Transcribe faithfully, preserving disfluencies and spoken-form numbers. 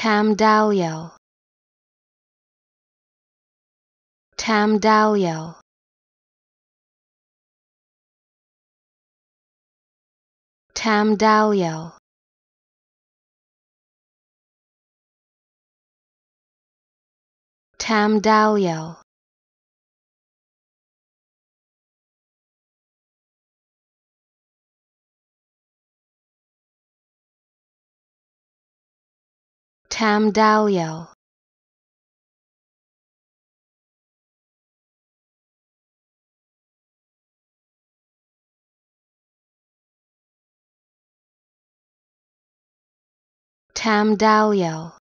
Tam Dalyell, Tam Dalyell. Tam Dalyell. Tam Dalyell. Tam Dalyell. Tam Dalyell.